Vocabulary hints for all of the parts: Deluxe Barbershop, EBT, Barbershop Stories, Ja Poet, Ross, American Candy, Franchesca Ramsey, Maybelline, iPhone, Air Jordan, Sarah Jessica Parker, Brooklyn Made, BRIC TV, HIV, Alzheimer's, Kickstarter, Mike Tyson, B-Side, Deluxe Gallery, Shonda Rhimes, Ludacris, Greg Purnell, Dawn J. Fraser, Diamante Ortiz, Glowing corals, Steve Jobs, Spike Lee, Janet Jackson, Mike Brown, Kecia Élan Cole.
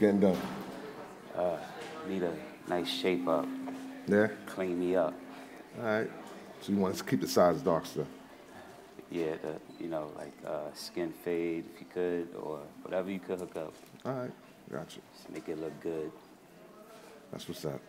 you getting done? Need a nice shape up. Yeah? Clean me up. All right. So you want to keep the sides dark stuff? Yeah, you know, like skin fade if you could, or whatever you could hook up. All right. Gotcha. Just make it look good. That's what's up.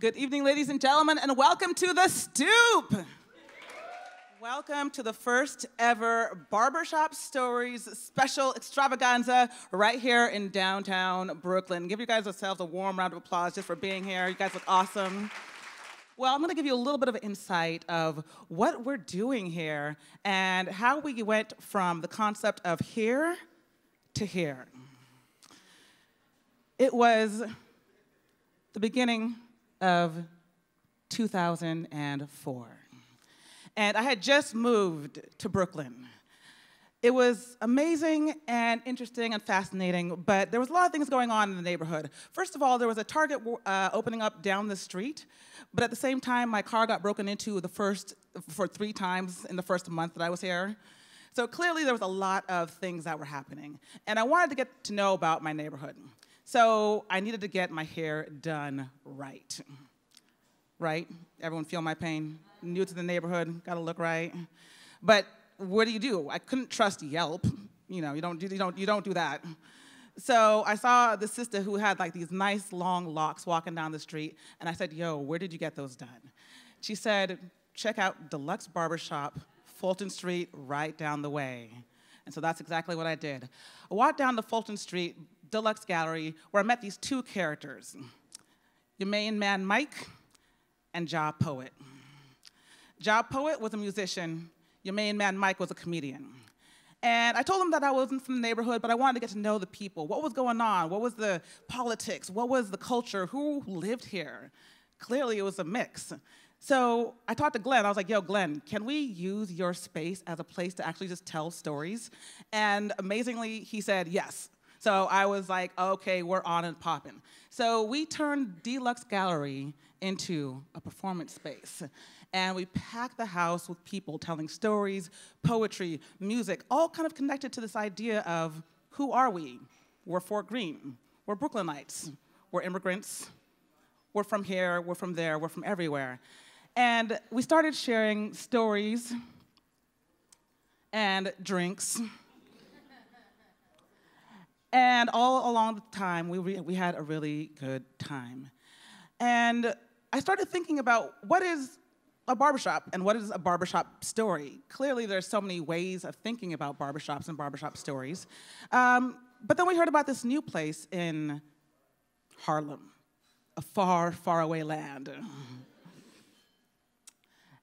Good evening, ladies and gentlemen, and welcome to The Stoop. Welcome to the first ever Barbershop Stories special extravaganza right here in downtown Brooklyn. Give you guys yourselves a warm round of applause just for being here. You guys look awesome. Well, I'm gonna give you a little bit of an insight of what we're doing here and how we went from the concept of here to here. It was the beginning of 2004. And I had just moved to Brooklyn. It was amazing and interesting and fascinating, but there was a lot of things going on in the neighborhood. First of all, there was a Target opening up down the street, but at the same time, my car got broken into three times in the first month that I was here. So clearly there was a lot of things that were happening. And I wanted to get to know about my neighborhood. So I needed to get my hair done right. Right? Everyone feel my pain? New to the neighborhood, gotta look right. But what do? I couldn't trust Yelp. You know, you don't do that. So I saw the sister who had like these nice long locks walking down the street, and I said, yo, where did you get those done? She said, check out Deluxe Barbershop, Fulton Street, right down the way. And so that's exactly what I did. I walked down to Fulton Street, Deluxe Gallery, where I met these two characters, your main man Mike and Ja Poet. Ja Poet was a musician, your main man Mike was a comedian. And I told him that I wasn't from the neighborhood, but I wanted to get to know the people. What was going on? What was the politics? What was the culture? Who lived here? Clearly it was a mix. So I talked to Glenn. I was like, yo, Glenn, can we use your space as a place to actually just tell stories? And amazingly, he said yes. So I was like, okay, we're on and popping. So we turned Deluxe Gallery into a performance space. And we packed the house with people telling stories, poetry, music, all kind of connected to this idea of who are we? We're Fort Greene, we're Brooklynites, we're immigrants, we're from here, we're from there, we're from everywhere. And we started sharing stories and drinks. And all along the time, we had a really good time. And I started thinking about what is a barbershop and what is a barbershop story? Clearly, there's so many ways of thinking about barbershops and barbershop stories. But then we heard about this new place in Harlem, a far, far away land.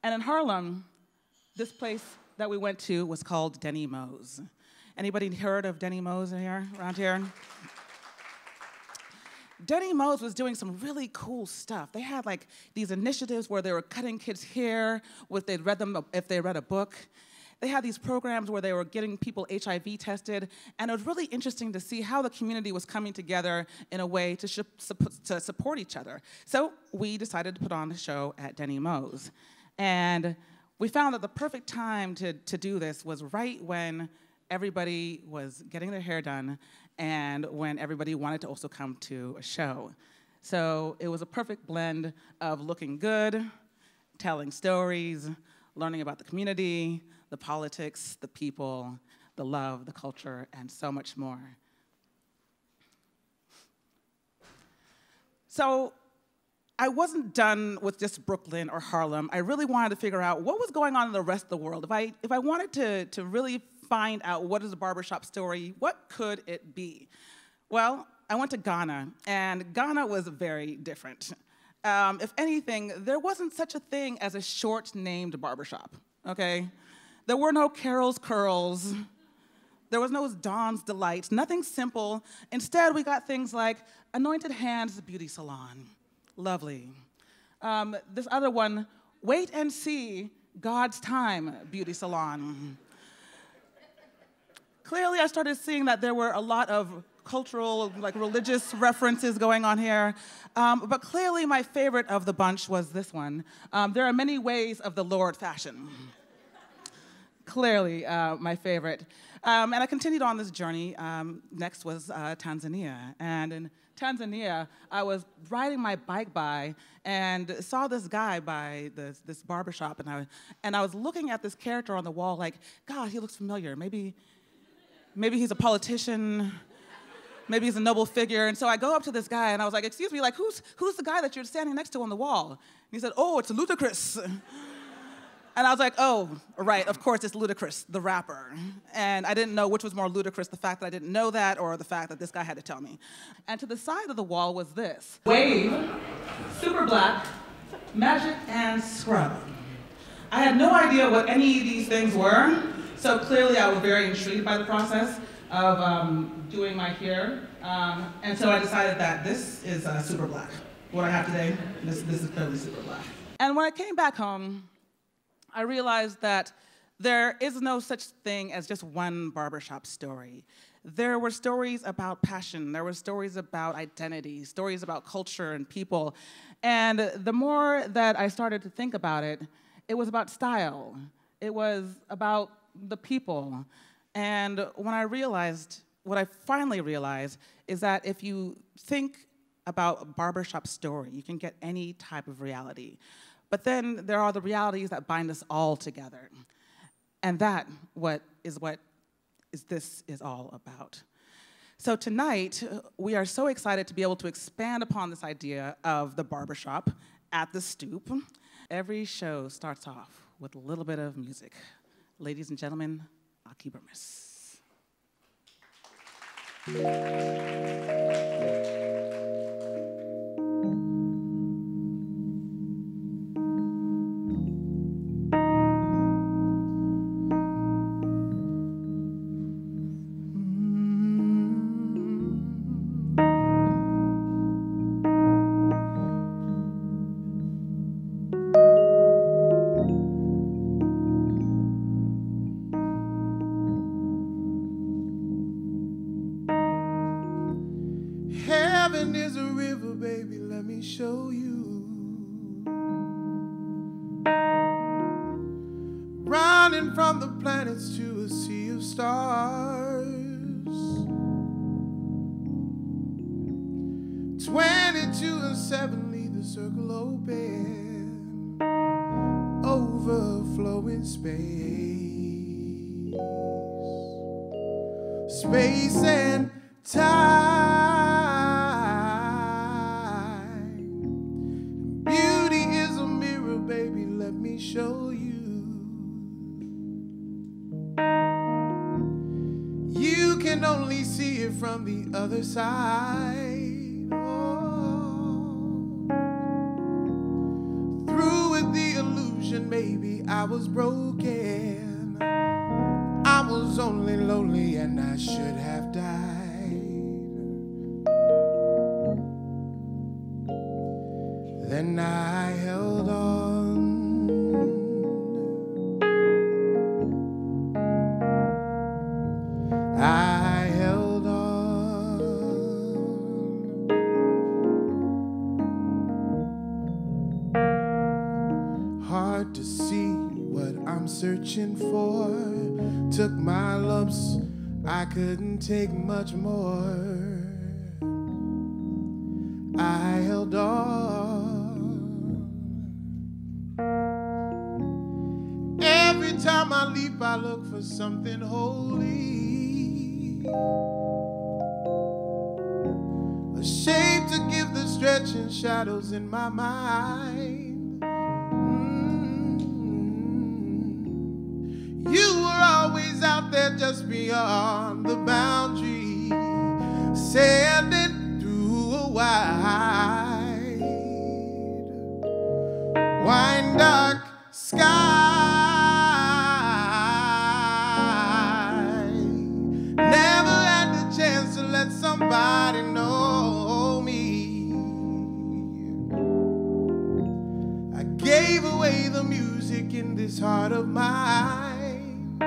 And in Harlem, this place that we went to was called Denny Moe's. Anybody heard of Denny Moe's here, around here? Denny Moe's was doing some really cool stuff. They had like these initiatives where they were cutting kids' hair if they read a book. They had these programs where they were getting people HIV tested, and it was really interesting to see how the community was coming together in a way to support each other. So we decided to put on a show at Denny Moe's. And we found that the perfect time to do this was right when everybody was getting their hair done and when everybody wanted to also come to a show. So it was a perfect blend of looking good, telling stories, learning about the community, the politics, the people, the love, the culture, and so much more. So I wasn't done with just Brooklyn or Harlem. I really wanted to figure out what was going on in the rest of the world. If I wanted to really find out what is a barbershop story, what could it be? Well, I went to Ghana, and Ghana was very different. If anything, there wasn't such a thing as a short-named barbershop, okay? There were no Carol's Curls. There was no Dawn's Delight, nothing simple. Instead, we got things like Anointed Hands Beauty Salon. Lovely. This other one, Wait and See, God's Time Beauty Salon. Clearly, I started seeing that there were a lot of cultural, like religious references going on here. But clearly, my favorite of the bunch was this one. There are many ways of the Lord fashion. Clearly, my favorite. And I continued on this journey. Next was Tanzania. And in Tanzania, I was riding my bike by and saw this guy by this barbershop. And I was looking at this character on the wall like, God, he looks familiar. Maybe he's a politician. Maybe he's a noble figure. And so I go up to this guy, and I was like, excuse me, like, who's the guy that you're standing next to on the wall? And he said, oh, it's Ludacris. And I was like, oh, right, of course, it's Ludacris, the rapper. And I didn't know which was more ludicrous, the fact that I didn't know that or the fact that this guy had to tell me. And to the side of the wall was this. Wave, Super Black, Magic, and Scrub. I had no idea what any of these things were, so clearly I was very intrigued by the process of doing my hair. And so I decided that this is Super Black. What I have today, this is clearly Super Black. And when I came back home, I realized that there is no such thing as just one barbershop story. There were stories about passion. There were stories about identity, stories about culture and people. And the more that I started to think about it, it was about style. It was about the people. And when I realized, what I finally realized is that if you think about a barbershop story, you can get any type of reality. But then there are the realities that bind us all together. And that what this is all about. So tonight, we are so excited to be able to expand upon this idea of the barbershop at the Stoop. Every show starts off with a little bit of music. Ladies and gentlemen, Akie Bermiss. Couldn't take much more. I held on. Every time I leap, I look for something holy, ashamed to give the stretching shadows in my mind. You were always out there just beyond the boundary, sailing through a wide dark sky. Somebody know me. I gave away the music in this heart of mine.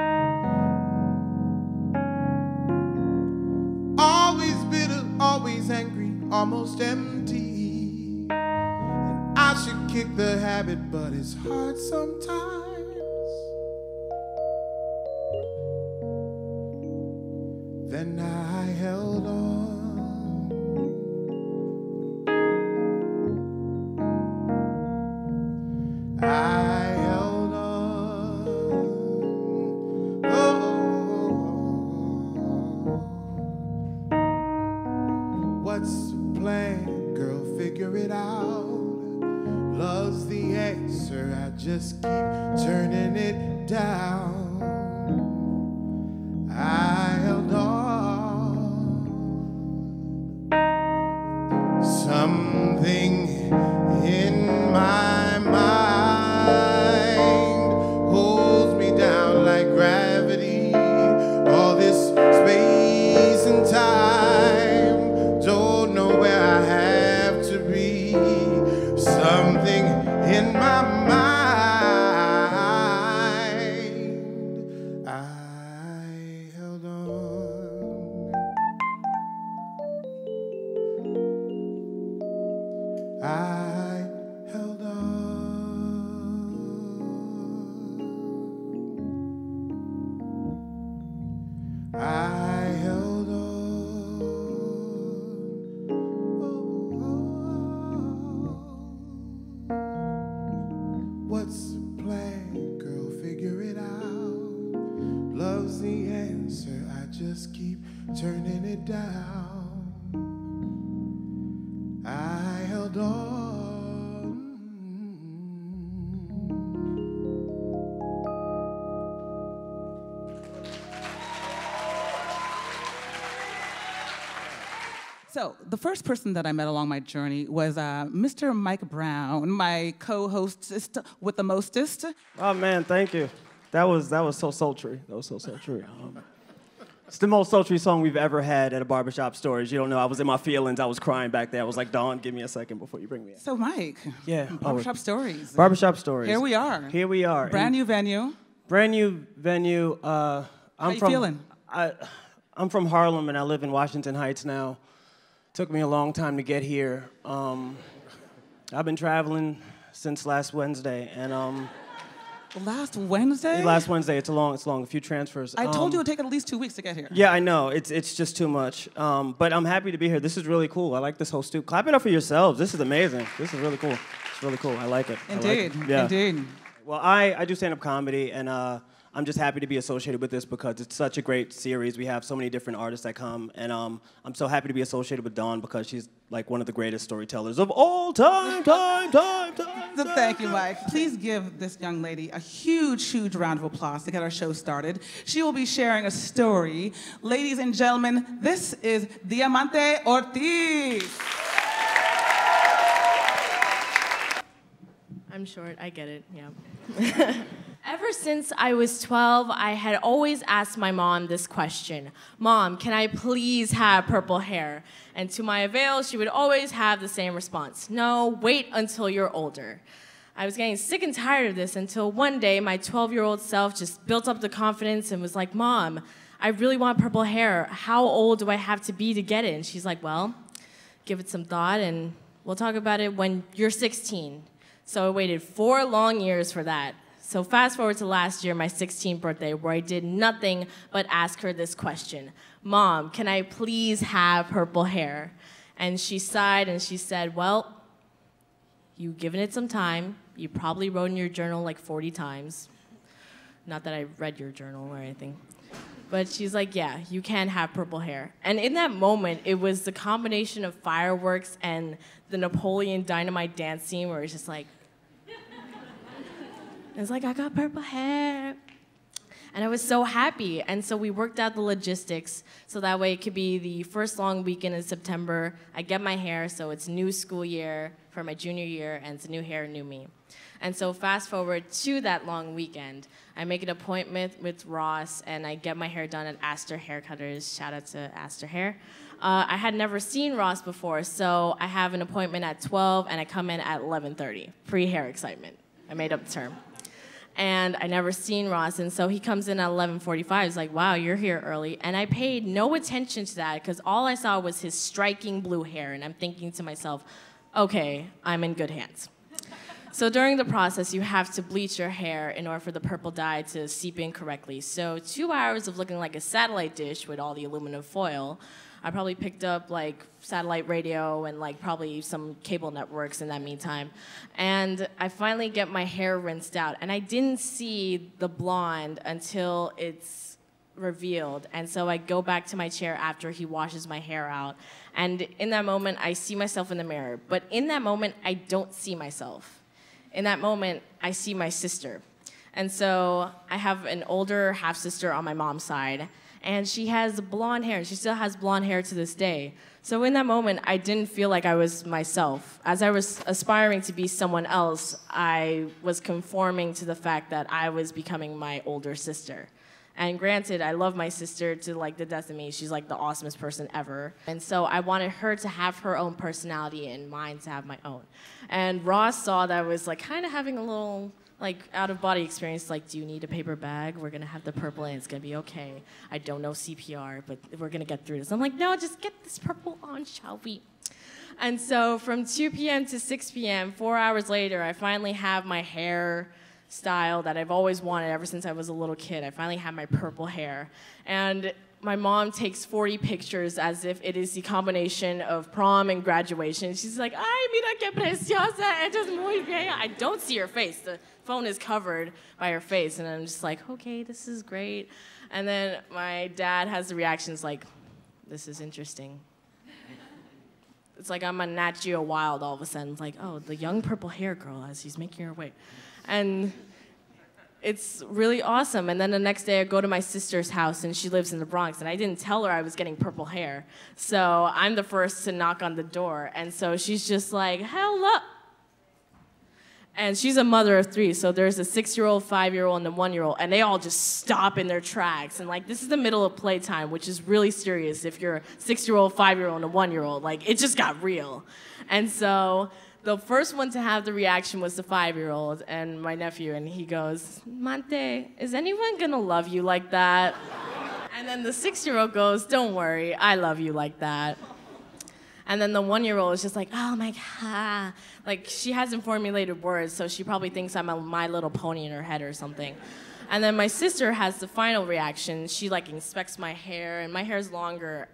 Always bitter, always angry, almost empty. And I should kick the habit, but it's hard sometimes. Then I held on. I held on. Oh. What's the plan, girl? Figure it out. Love's the answer. I just keep turning it down. I held on. Something in my mind holds me down like gravity. All this space and time, don't know where I have to be. Something in my mind, I held on. I held on. I held on. Oh, oh. What's the plan, girl? Figure it out. Love's the answer. I just keep turning it down. I held on. So the first person that I met along my journey was Mr. Mike Brown, my co-hostist with the mostest. Oh man, thank you. That was so sultry. That was so sultry. It's the most sultry song we've ever had at a Barbershop Stories. You don't know, I was in my feelings. I was crying back there. I was like, Dawn, give me a second before you bring me in. So, Mike. Yeah. Barbershop Stories. Barbershop Stories. Here we are. Here we are. Brand new venue. Brand new venue. How you feeling? I'm from Harlem, and I live in Washington Heights now. Took me a long time to get here. I've been traveling since last Wednesday, and... Last Wednesday? Last Wednesday. It's long. A few transfers. I told you it would take at least 2 weeks to get here. Yeah, I know. It's just too much. But I'm happy to be here. This is really cool. I like this whole stoop. Clap it up for yourselves. This is amazing. This is really cool. It's really cool. I like it. Indeed. Like it. Yeah. Indeed. Well, I do stand-up comedy, and I'm just happy to be associated with this because it's such a great series. We have so many different artists that come, and I'm so happy to be associated with Dawn because she's like one of the greatest storytellers of all time. So thank you, Mike. Please give this young lady a huge, huge round of applause to get our show started. She will be sharing a story. Ladies and gentlemen, this is Diamante Ortiz. I'm short, I get it, yeah. Ever since I was 12, I had always asked my mom this question. Mom, can I please have purple hair? And to my avail, she would always have the same response. No, wait until you're older. I was getting sick and tired of this until one day my 12-year-old self just built up the confidence and was like, Mom, I really want purple hair. How old do I have to be to get it? And she's like, well, give it some thought and we'll talk about it when you're 16. So I waited 4 long years for that. So fast forward to last year, my 16th birthday, where I did nothing but ask her this question. Mom, can I please have purple hair? And she sighed and she said, well, you've given it some time. You probably wrote in your journal like 40 times. Not that I read your journal or anything. But she's like, yeah, you can have purple hair. And in that moment, it was the combination of fireworks and the Napoleon Dynamite dance scene where it's just like, it's like, I got purple hair. And I was so happy. And so we worked out the logistics so that way it could be the first long weekend in September. I get my hair, so it's new school year for my junior year, and it's new hair, new me. And so fast forward to that long weekend, I make an appointment with Ross, and I get my hair done at Aster Haircutters. Shout out to Aster Hair. I had never seen Ross before, so I have an appointment at 12, and I come in at 11:30. Pre-hair excitement. I made up the term. And I never seen Ross, and so he comes in at 11:45. He's like, wow, you're here early. And I paid no attention to that, because all I saw was his striking blue hair, and I'm thinking to myself, okay, I'm in good hands. So during the process, you have to bleach your hair in order for the purple dye to seep in correctly. So 2 hours of looking like a satellite dish with all the aluminum foil. I probably picked up like satellite radio and like probably some cable networks in that meantime. And I finally get my hair rinsed out. And I didn't see the blonde until it's revealed. And so I go back to my chair after he washes my hair out. And in that moment, I see myself in the mirror. But in that moment, I don't see myself. In that moment, I see my sister. And so I have an older half-sister on my mom's side, and she has blonde hair, and she still has blonde hair to this day. So in that moment, I didn't feel like I was myself. As I was aspiring to be someone else, I was conforming to the fact that I was becoming my older sister. And granted, I love my sister to like the death of me. She's like the awesomest person ever. And so I wanted her to have her own personality and mine to have my own. And Ross saw that I was like kind of having a little like out of body experience, like, do you need a paper bag? We're gonna have the purple and it's gonna be okay. I don't know CPR, but we're gonna get through this. I'm like, no, just get this purple on, shall we? And so from 2 p.m. to 6 p.m., 4 hours later, I finally have my hair style that I've always wanted ever since I was a little kid. I finally had my purple hair. And my mom takes 40 pictures as if it is the combination of prom and graduation. She's like, ay, mira que preciosa, eres muy bella. I don't see her face. The phone is covered by her face. And I'm just like, okay, this is great. And then my dad has the reactions like, this is interesting. It's like I'm a Nat Geo Wild all of a sudden. It's like, oh, the young purple hair girl as she's making her way. And it's really awesome. And then the next day I go to my sister's house, and she lives in the Bronx, and I didn't tell her I was getting purple hair. So I'm the first to knock on the door. And so she's just like, hello. And she's a mother of three, so there's a 6-year-old, 5-year-old, and a 1-year-old, and they all just stop in their tracks. And like, this is the middle of playtime, which is really serious if you're a 6-year-old, 5-year-old, and a 1-year-old. Like, it just got real. And so the first one to have the reaction was the 5-year-old and my nephew, and he goes, Mante, is anyone gonna love you like that? And then the 6-year-old goes, don't worry, I love you like that. And then the 1-year-old is just like, oh my God. Like, she hasn't formulated words, so she probably thinks I'm a My Little Pony in her head or something. And then my sister has the final reaction. She like inspects my hair, and my hair's longer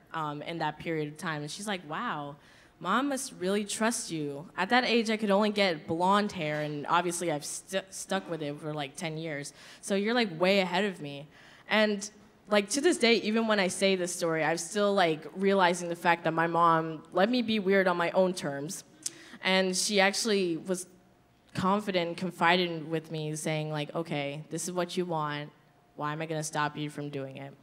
in that period of time. And she's like, wow. Mom must really trust you. At that age, I could only get blonde hair, and obviously I've stuck with it for like 10 years. So you're like way ahead of me. And like to this day, even when I say this story, I'm still like realizing the fact that my mom let me be weird on my own terms. And she actually was confident and confided with me, saying like, okay, this is what you want. Why am I gonna stop you from doing it?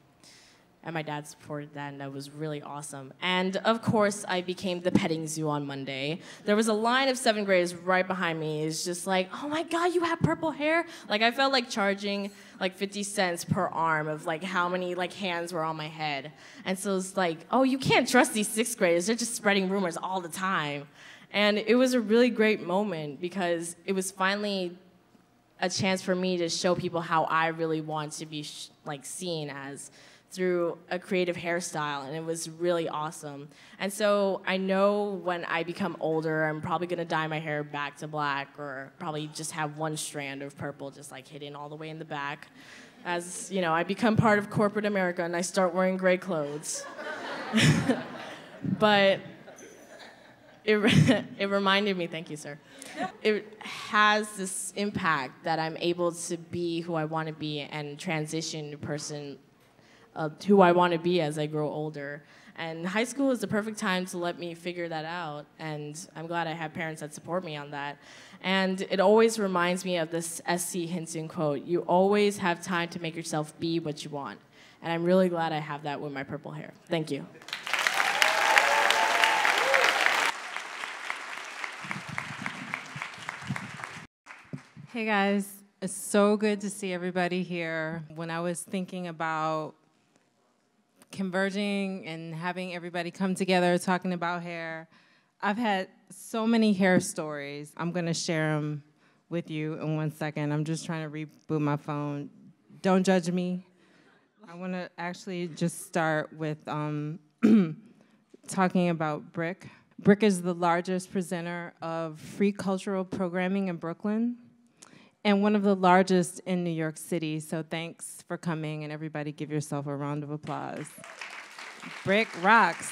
And my dad supported that, and that was really awesome. And of course, I became the petting zoo on Monday. There was a line of 7th graders right behind me. It's just like, oh my God, you have purple hair? Like, I felt like charging like 50 cents per arm of like how many like hands were on my head. And so it's like, oh, you can't trust these 6th graders. They're just spreading rumors all the time. And it was a really great moment because it was finally a chance for me to show people how I really want to be like seen as, through a creative hairstyle, and it was really awesome. And so I know when I become older, I'm probably gonna dye my hair back to black, or probably just have one strand of purple just like hidden all the way in the back. As you know, I become part of corporate America and I start wearing gray clothes. But it reminded me, thank you, sir. It has this impact that I'm able to be who I wanna be and transition to person who I want to be as I grow older. And high school is the perfect time to let me figure that out, and I'm glad I have parents that support me on that. And it always reminds me of this S.E. Hinton quote, you always have time to make yourself be what you want. And I'm really glad I have that with my purple hair. Thank you. Hey guys, it's so good to see everybody here. When I was thinking about converging and having everybody come together talking about hair, I've had so many hair stories. I'm going to share them with you in 1 second. I'm just trying to reboot my phone. Don't judge me. I want to actually just start with talking about BRIC. BRIC is the largest presenter of free cultural programming in Brooklyn and one of the largest in New York City. So thanks for coming, and everybody give yourself a round of applause. BRIC rocks.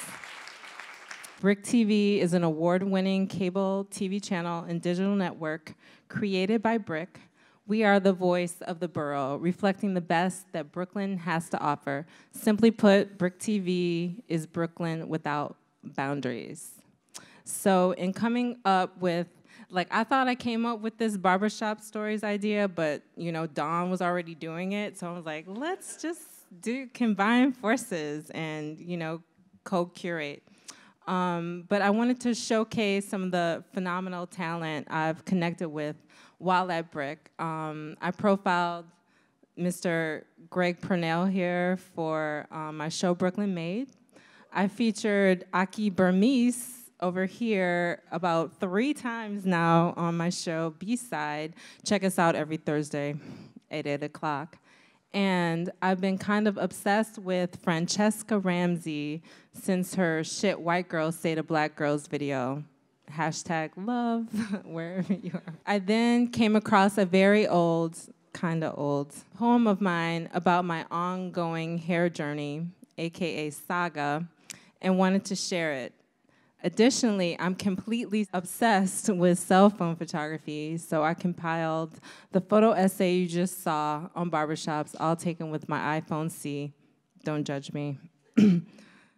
BRIC TV is an award-winning cable TV channel and digital network created by BRIC. We are the voice of the borough, reflecting the best that Brooklyn has to offer. Simply put, BRIC TV is Brooklyn without boundaries. So in coming up with, like, I thought I came up with this Barbershop Stories idea, but, you know, Dawn was already doing it, so I was like, let's just combine forces and, you know, co-curate. But I wanted to showcase some of the phenomenal talent I've connected with while at BRIC. I profiled Mr. Greg Purnell here for my show Brooklyn Made. I featured Akie Bermiss over here about 3 times now on my show B-Side. Check us out every Thursday at 8 o'clock. And I've been kind of obsessed with Franchesca Ramsey since her Shit White Girls Say to Black Girls video. #love, wherever you are. I then came across a very old, kinda old, poem of mine about my ongoing hair journey, AKA saga, and wanted to share it. Additionally, I'm completely obsessed with cell phone photography, so I compiled the photo essay you just saw on barbershops, all taken with my iPhone C. Don't judge me.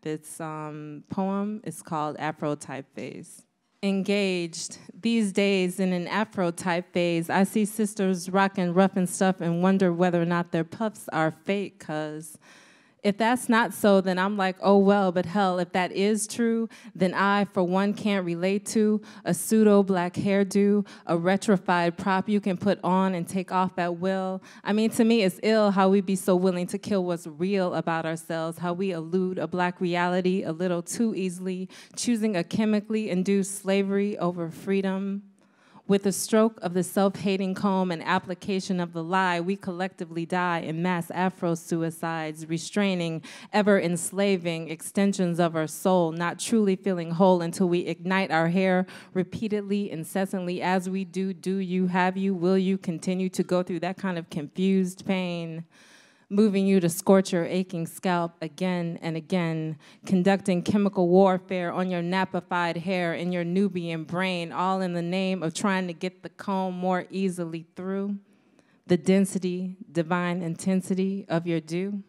This poem is called Afrotype Phase. Engaged. These days in an Afrotype phase, I see sisters rocking rough and stuff and wonder whether or not their puffs are fake, cuz if that's not so, then I'm like, oh well, but hell, if that is true, then I, for one, can't relate to a pseudo-black hairdo, a retrified prop you can put on and take off at will. I mean, to me, it's ill how we be so willing to kill what's real about ourselves, how we elude a black reality a little too easily, choosing a chemically induced slavery over freedom. With a stroke of the self-hating comb and application of the lie, we collectively die in mass Afro-suicides, restraining, ever-enslaving extensions of our soul, not truly feeling whole until we ignite our hair repeatedly, incessantly, as we do, you, have you, will you continue to go through that kind of confused pain? Moving you to scorch your aching scalp again and again, conducting chemical warfare on your napified hair and your Nubian brain, all in the name of trying to get the comb more easily through the density, divine intensity of your dew.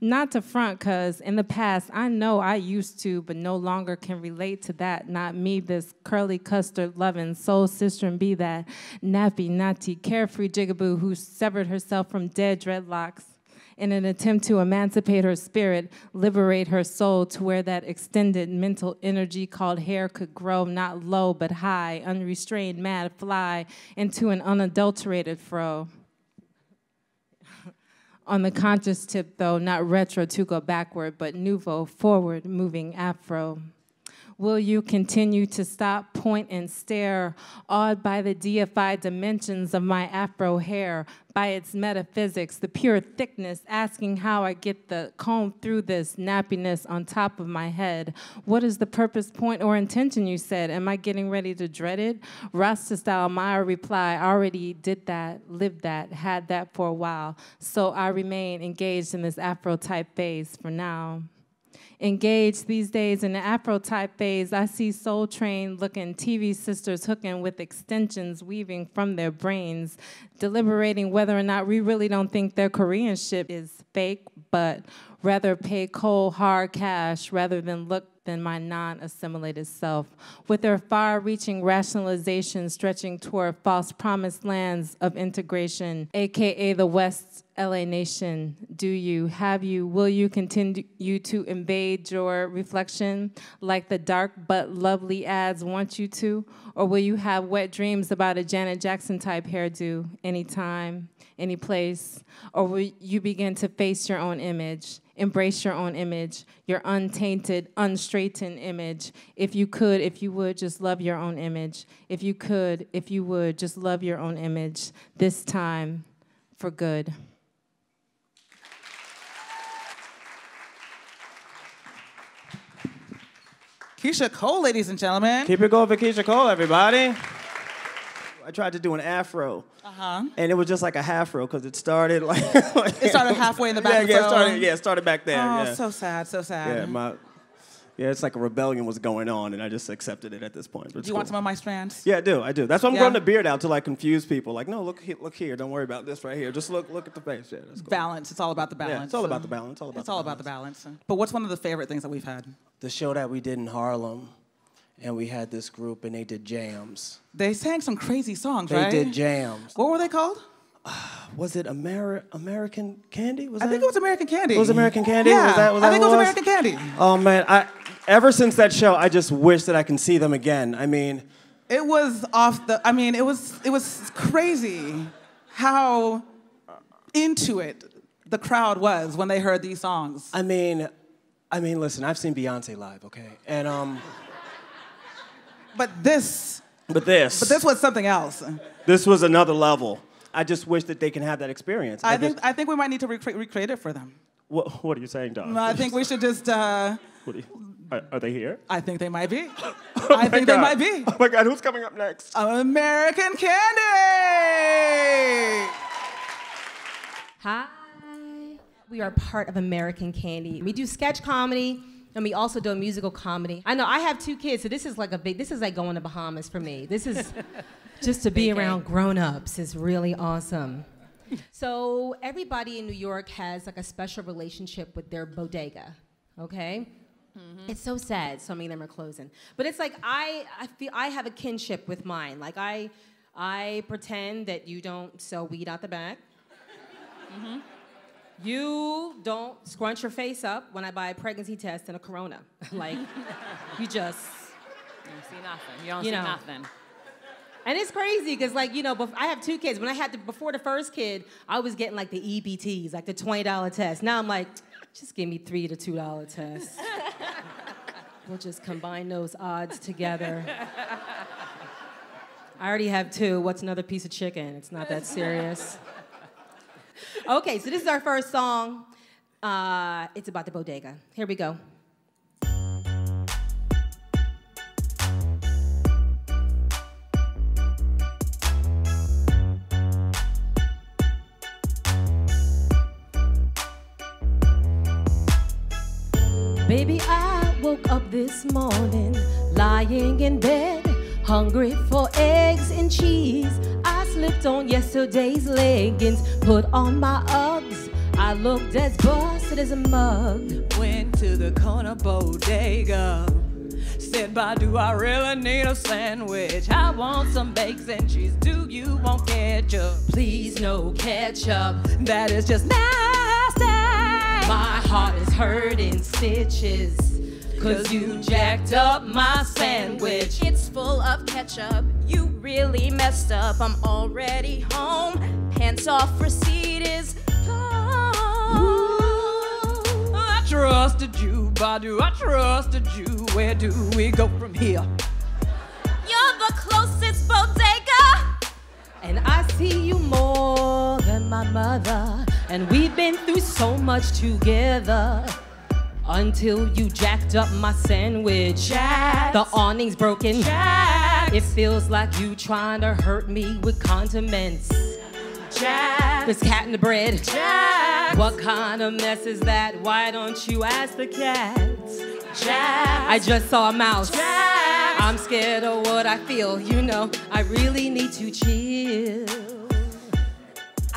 Not to front, cuz in the past, I know I used to, but no longer can relate to that. Not me, this curly custard loving soul sister, and be that nappy, natty, carefree jigaboo who severed herself from dead dreadlocks in an attempt to emancipate her spirit, liberate her soul to where that extended mental energy called hair could grow not low but high, unrestrained, mad fly into an unadulterated fro. On the conscious tip, though, not retro to go backward, but nouveau, forward, moving afro. Will you continue to stop, point, and stare, awed by the deified dimensions of my afro hair, by its metaphysics, the pure thickness, asking how I get the comb through this nappiness on top of my head? What is the purpose, point, or intention, you said? Am I getting ready to dread it? Rasta style, my reply, already did that, lived that, had that for a while, so I remain engaged in this Afro-type phase for now. Engaged these days in the Afro-type phase, I see Soul Train-looking TV sisters hooking with extensions weaving from their brains, deliberating whether or not we really don't think their Korean ship is fake, but rather pay Cole hard cash rather than look than my non-assimilated self, with their far-reaching rationalization stretching toward false promised lands of integration, AKA the West LA nation. Do you, have you, will you continue to invade your reflection like the dark but lovely ads want you to? Or will you have wet dreams about a Janet Jackson type hairdo anytime, any place? Or will you begin to face your own image? Embrace your own image, your untainted, unstraightened image. If you could, if you would, just love your own image. If you could, if you would, just love your own image. This time, for good. Kecia Cole, ladies and gentlemen. Keep it going for Kecia Cole, everybody. I tried to do an afro, and it was just like a half-ro because it started like... it started halfway in the back. Yeah, it started back there. Oh, yeah. So sad, so sad. Yeah, it's like a rebellion was going on, and I just accepted it at this point. Do you want some of my strands? Yeah, I do, I do. That's why I'm growing the beard out to like confuse people. Like, no, look here, don't worry about this right here. Just look at the face. Yeah, that's cool. Balance, it's all about the balance. Yeah, it's all about the balance. It's all about the balance. But what's one of the favorite things that we've had? The show that we did in Harlem. And we had this group, and they did jams. They sang some crazy songs, right? They did jams. What were they called? Was it American Candy? I think it was American Candy. It was American Candy? Yeah, I think it was American Candy. Oh, man. Ever since that show, I just wish that I can see them again. I mean... It was off the... I mean, it was crazy how into it the crowd was when they heard these songs. I mean, listen, I've seen Beyonce live, okay? And, But this was something else. This was another level. I just wish that they can have that experience. I think we might need to recreate it for them. What are you saying, Dawn? No, I think we should just... Are they here? I think they might be. I think they might be. Oh my God, who's coming up next? American Candy! Hi. We are part of American Candy. We do sketch comedy. And we also do a musical comedy. I know, I have two kids, so this is like going to Bahamas for me. This is, just to be around grown-ups is really awesome. So everybody in New York has like a special relationship with their bodega, okay? Mm-hmm. It's so sad, so many of them are closing. But it's like, I feel I have a kinship with mine. Like, I pretend that you don't sell weed out the back. Mm-hmm. You don't scrunch your face up when I buy a pregnancy test and a Corona. Like, you just... You don't see nothing. You don't see nothing. And it's crazy, because, like, you know, I have two kids. When I had, before the first kid, I was getting, like, the EBTs, like the $20 test. Now I'm like, just give me three to $2 tests. We'll just combine those odds together. I already have two. What's another piece of chicken? It's not that serious. Okay, so this is our first song. It's about the bodega. Here we go. Baby, I woke up this morning, lying in bed, hungry for eggs and cheese. I slipped on yesterday's leggings, put on my Uggs. I looked as busted as a mug. Went to the corner bodega, said, "Bye, do I really need a sandwich? I want some bakes and cheese. Do you want ketchup? Please, no ketchup. That is just nasty. My heart is hurting stitches. 'Cause you jacked up my sandwich. It's full of ketchup. You really messed up. I'm already home. Pants off, receipt is gone. I trusted you, Badu. I trusted you. Where do we go from here? You're the closest bodega. And I see you more than my mother. And we've been through so much together. Until you jacked up my sandwich. Jacks. The awning's broken. Jacks. It feels like you trying to hurt me with condiments. Jacks. There's cat in the bread. Jacks. What kind of mess is that? Why don't you ask the cats? Jacks. I just saw a mouse. Jacks. I'm scared of what I feel. You know, I really need to chill.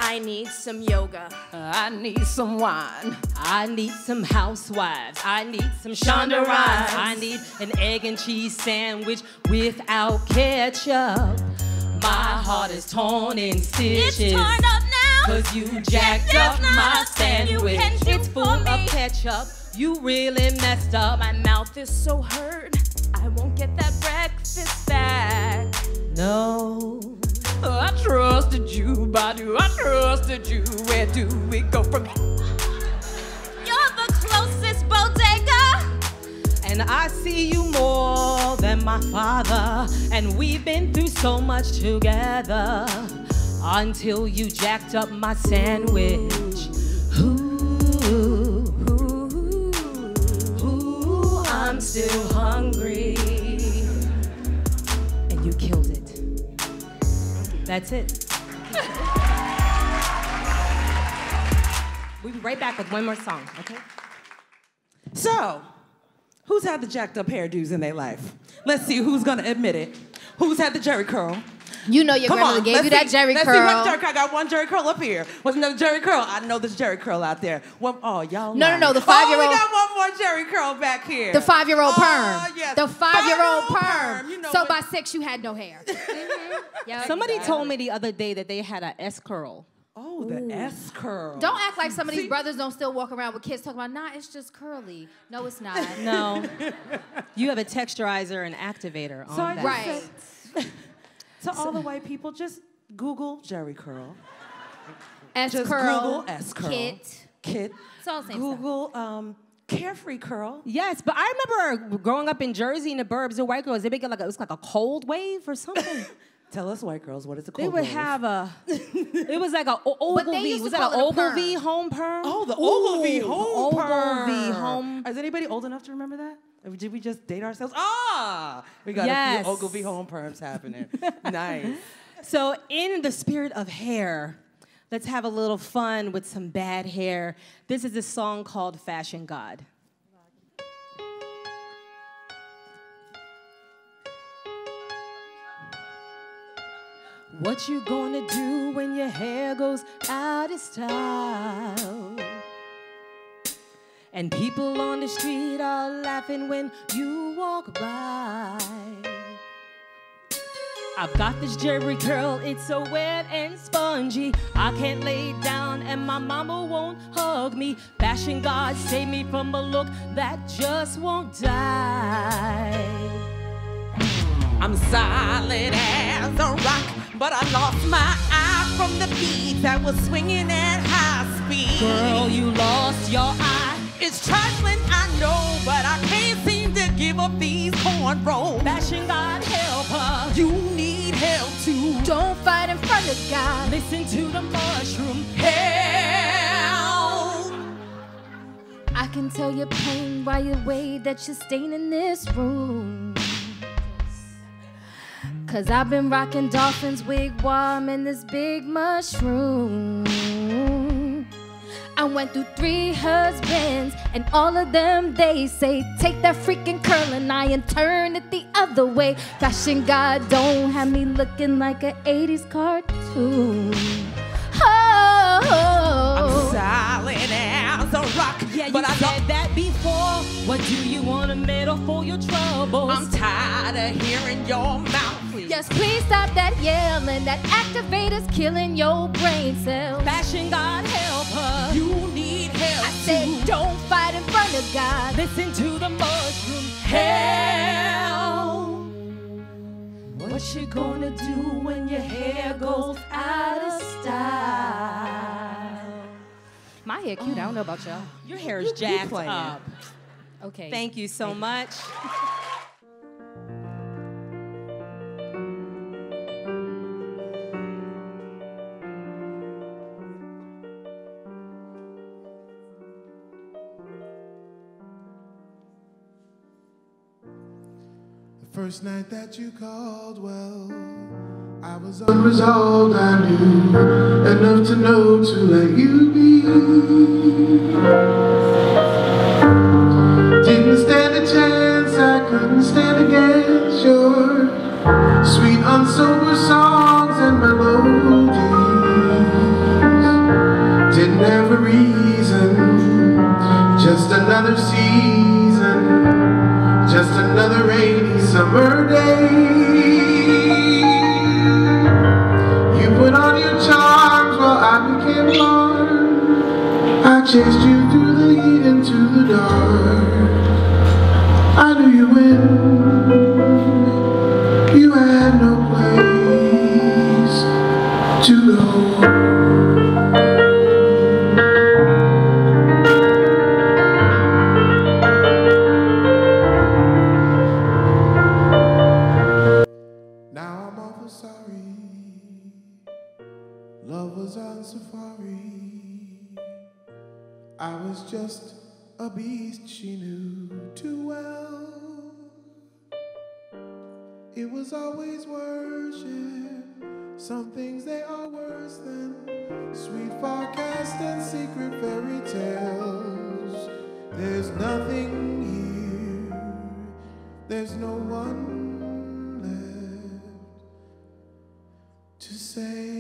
I need some yoga. I need some wine. I need some housewives. I need some Shonda Rhimes. I need an egg and cheese sandwich without ketchup. My heart is torn in stitches. It's torn up now. Cause you jacked up my sandwich. It's full of ketchup. You really messed up. My mouth is so hurt. I won't get that breakfast back. No. I trusted you, Badu, I trusted you. Where do we go from here? You're the closest bodega. And I see you more than my father. And we've been through so much together. Until you jacked up my sandwich. Ooh, I'm still hungry. And you killed it. That's it. We'll be right back with one more song, okay? So, who's had the jacked up hairdos in their life? Let's see who's gonna admit it. Who's had the jerry curl? You know your grandmother gave you that jerry curl. Let's see what jerry curl. I got one jerry curl up here. What's another jerry curl? I know this jerry curl out there. One, oh, y'all No, the 5-year-old. Oh, we got one more jerry curl back here. The 5-year-old perm. Yes. The 5-year-old perm. You know so by 6, you had no hair. Mm-hmm. Yep. Somebody told me the other day that they had an S curl. Oh, the S curl. Don't act like some of these brothers don't still walk around with kids talking about, nah, it's just curly. No, it's not. No. You have a texturizer and activator on that. Right. To all the white people, just Google jerry curl. Just Google S curl. Kit. It's all the same stuff. Carefree curl. Yes, but I remember growing up in Jersey in the burbs, the white girls, they make it like a, it was like a cold wave or something. Tell us, white girls, what is a cold wave? They would have a, it was like a Ogilvy. Was that an Ogilvy home perm? Oh, the Ogilvy home perm. Is anybody old enough to remember that? Did we just date ourselves? Ah! We got a few Ogilvy home perms happening. Nice. So in the spirit of hair, let's have a little fun with some bad hair. This is a song called Fashion God. What you gonna do when your hair goes out of style? And people on the street are laughing when you walk by. I've got this jerry curl, it's so wet and spongy. I can't lay down and my mama won't hug me. Fashion God save me from a look that just won't die. I'm solid as a rock, but I lost my eye from the beat that was swinging at high speed. Girl, you lost your eye. It's trifling, I know, but I can't seem to give up these cornrows. Fashion God, help her. You need help too. Don't fight in front of God. Listen to the mushroom. Help! I can tell your pain by the way that you're staying in this room. Cause I've been rocking Dolphin's wigwam in this big mushroom. I went through 3 husbands, and all of them, they say, take that freaking curling iron, turn it the other way. Fashion God don't have me looking like an 80s cartoon. Oh, I'm solid as a rock. Yeah, you said that before. What do you want to meddle for your troubles? I'm tired of hearing your mouth. Yes, please stop that yelling. That activator's killing your brain cells. Fashion God help her. You need help. I said don't fight in front of God. Listen to the mushroom. Hell. What you gonna do when your hair goes out of style? My hair cute. I don't know about y'all. Your hair is jacked up. Okay. Thank you so much. First night that you called, well, I was unresolved. I knew enough to know to let you be. Didn't stand a chance, I couldn't stand against your sweet, unsober songs and melodies. another season, just another rainy summer day. You put on your charms while I became warm. I chased you through the heat into the dark. I knew you when you had no place to go. Just a beast she knew too well. It was always worship. Some things they are worse than sweet forecast and secret fairy tales. There's nothing here. There's no one left to say.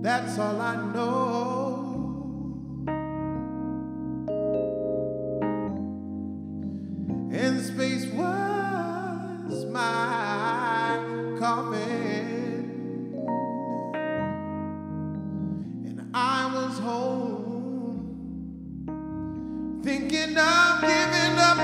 That's all I know. And space was my coffin, and I was home thinking of giving up.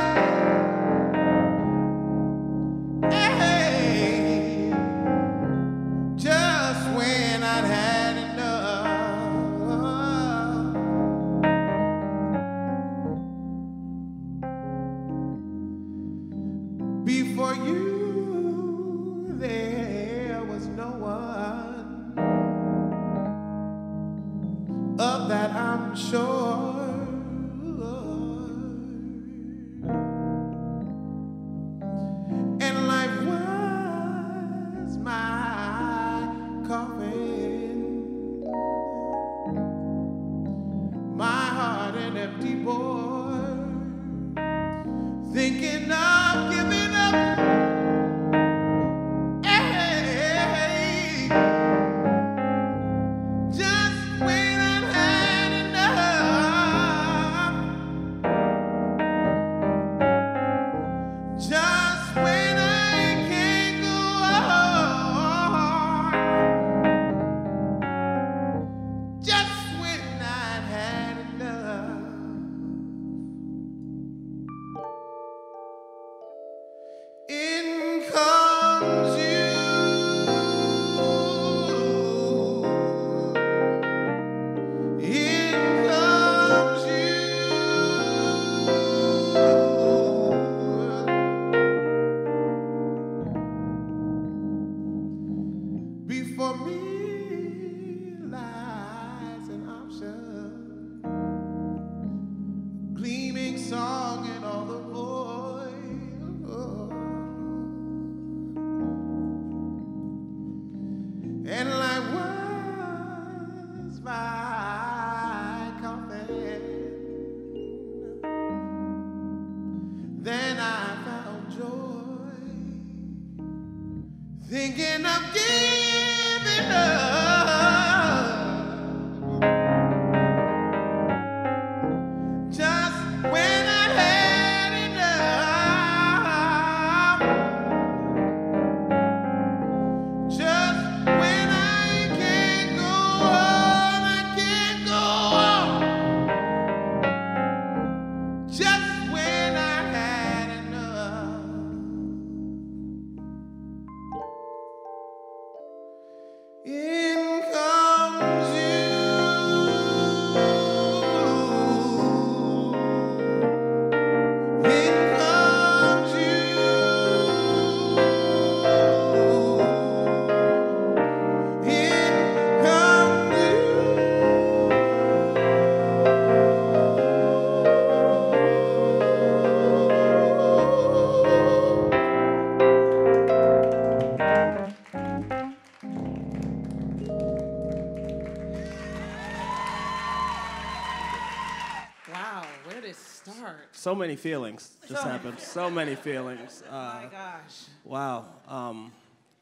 Wow, where did it start? So many feelings just happened. So many feelings. My gosh. Wow.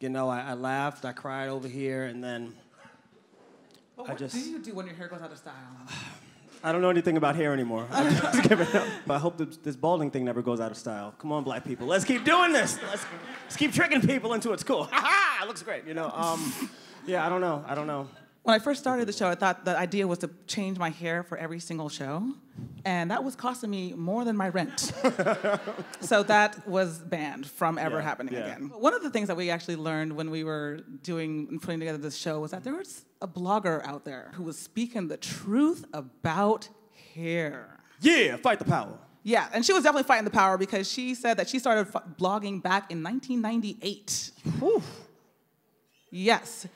You know, I laughed, I cried over here, and then but what do you do when your hair goes out of style? I don't know anything about hair anymore. I'm just giving up. But I hope this balding thing never goes out of style. Come on, black people. Let's keep doing this. Let's keep tricking people into it's cool. Ha-ha! It looks great, you know. Yeah, I don't know. When I first started the show, I thought the idea was to change my hair for every single show, and that was costing me more than my rent. So that was banned from ever happening again. One of the things that we actually learned when we were doing and putting together this show was that there was a blogger out there who was speaking the truth about hair. Yeah, fight the power. Yeah, and she was definitely fighting the power because she said that she started blogging back in 1998. Whew. Yes.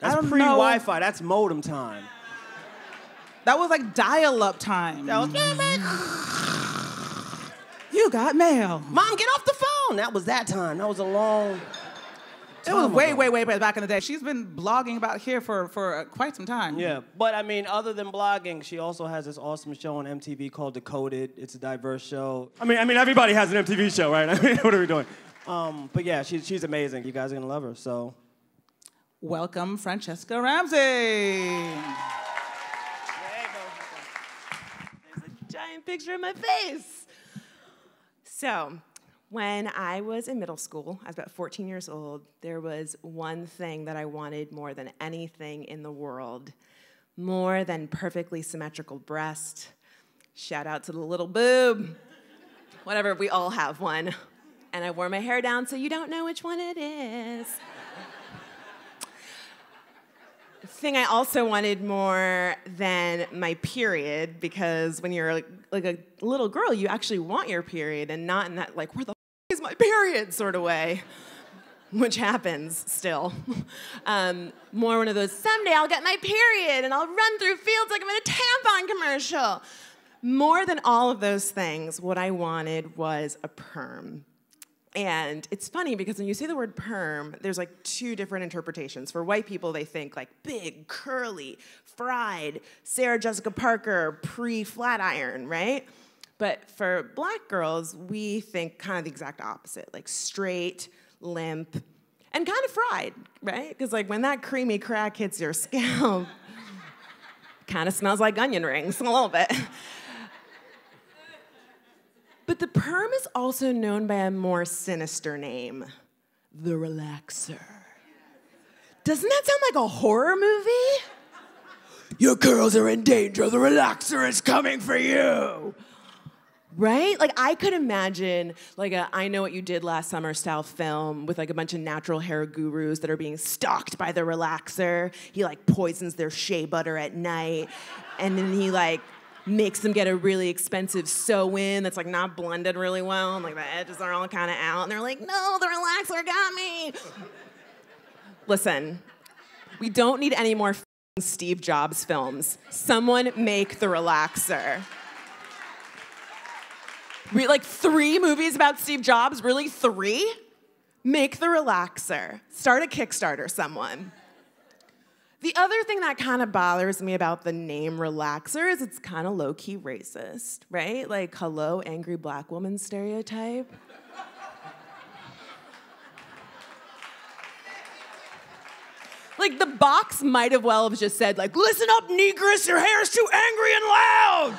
That's pre-Wi-Fi. That's modem time. That was like dial-up time. That was you got mail. Mom, get off the phone. That was that time. That was a long time. It was way back in the day. She's been blogging about here for quite some time. Yeah, but I mean, other than blogging, she also has this awesome show on MTV called Decoded. It's a diverse show. I mean, everybody has an MTV show, right? I mean, what are we doing? But yeah, she's amazing. You guys are gonna love her. So. Welcome, Franchesca Ramsey. There's a giant picture of my face. So, when I was in middle school, I was about 14 years old, there was one thing that I wanted more than anything in the world, more than perfectly symmetrical breast. Shout out to the little boob. Whatever, we all have one. And I wore my hair down so you don't know which one it is. The thing I also wanted more than my period, because when you're like a little girl, you actually want your period and not in that like, where the f is my period sort of way, which happens still. More one of those, someday I'll get my period and I'll run through fields like I'm in a tampon commercial. More than all of those things, what I wanted was a perm. And it's funny because when you say the word perm, there's like two different interpretations. For white people, they think like big, curly, fried, Sarah Jessica Parker, pre-flat iron, right? But for black girls, we think kind of the exact opposite, like straight, limp, and kind of fried, right? Because like when that creamy crack hits your scalp, kind of smells like onion rings a little bit. But the perm is also known by a more sinister name, the relaxer. Doesn't that sound like a horror movie? Your curls are in danger, the relaxer is coming for you. Right? Like I could imagine like a I Know What You Did Last Summer style film with like a bunch of natural hair gurus that are being stalked by the relaxer. He like poisons their shea butter at night and then he like makes them get a really expensive sew-in that's like not blended really well, and like the edges are all kind of out, and they're like, no, the relaxer got me. Listen, we don't need any more Steve Jobs films. Someone make the relaxer. Like 3 movies about Steve Jobs, really 3? Make the relaxer. Start a Kickstarter, someone. The other thing that kind of bothers me about the name relaxer is it's kind of low-key racist, right? Like, hello, angry black woman stereotype. Like, the box might have well have just said, like, listen up, negress, your hair's too angry and loud.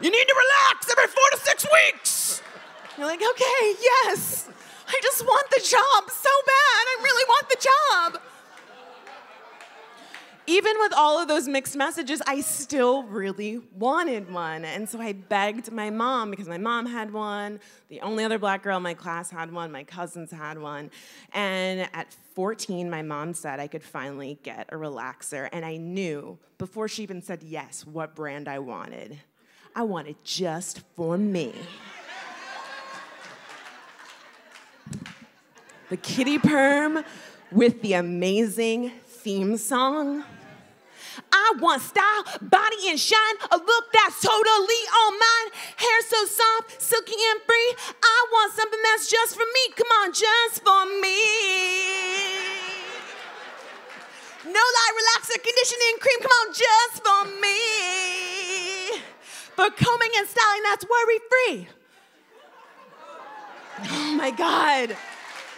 You need to relax every 4 to 6 weeks. You're like, okay, yes. I just want the job so bad. I really want the job. Even with all of those mixed messages, I still really wanted one. And so I begged my mom, because my mom had one, the only other black girl in my class had one, my cousins had one. And at 14, my mom said I could finally get a relaxer. And I knew, before she even said yes, what brand I wanted. I wanted just for me. The kitty perm with the amazing theme song. I want style, body, and shine, a look that's totally all mine. Hair so soft, silky, and free. I want something that's just for me. Come on, just for me. No lie, relaxer, conditioning cream. Come on, just for me. for combing and styling that's worry-free. Oh my God.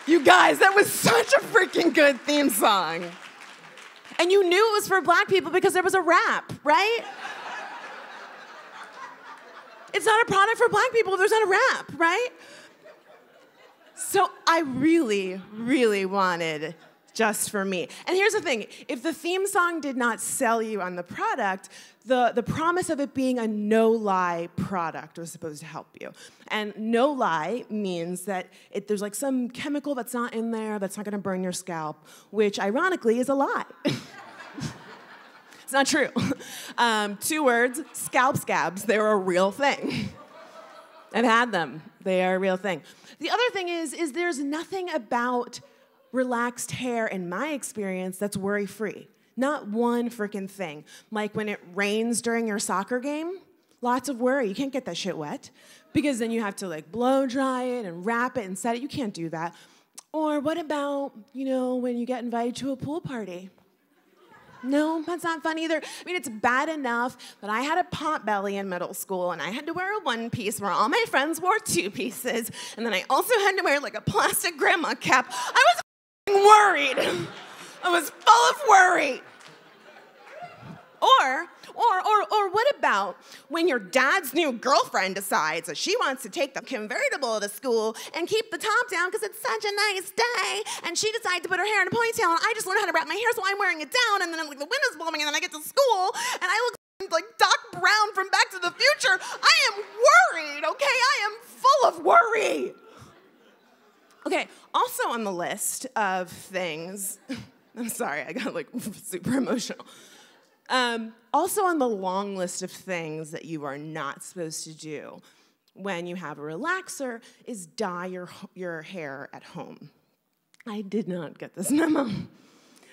You guys, that was such a freaking good theme song. And you knew it was for black people because there was a rap, right? It's not a product for black people if there's not a rap, right? So I really, really wanted Just For Me. And here's the thing, if the theme song did not sell you on the product, the promise of it being a no-lie product was supposed to help you. And no-lie means that there's like some chemical that's not in there that's not gonna burn your scalp, which ironically is a lie. It's not true. Two words, scalp scabs, they're a real thing. I've had them, they are a real thing. The other thing is there's nothing about relaxed hair, in my experience, that's worry-free. Not one frickin' thing. Like when it rains during your soccer game, lots of worry. You can't get that shit wet because then you have to like blow dry it and wrap it and set it. You can't do that. Or what about, you know, when you get invited to a pool party? No, that's not fun either. I mean, it's bad enough that I had a pot belly in middle school and I had to wear a one piece where all my friends wore two pieces. And then I also had to wear like a plastic grandma cap. I was worried. I was full of worry. Or what about when your dad's new girlfriend decides that she wants to take the convertible to school and keep the top down because it's such a nice day, and she decides to put her hair in a ponytail, and I just learned how to wrap my hair, so I'm wearing it down, and then like the window's blowing, and then I get to school, and I look like Doc Brown from Back to the Future. I am worried, okay? I am full of worry. Okay, also on the list of things, I'm sorry, I got like super emotional. Also on the long list of things that you are not supposed to do when you have a relaxer is dye your hair at home. I did not get this memo. I